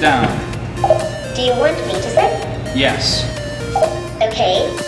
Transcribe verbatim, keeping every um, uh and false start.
down. Do you want me to sit? Yes. Okay.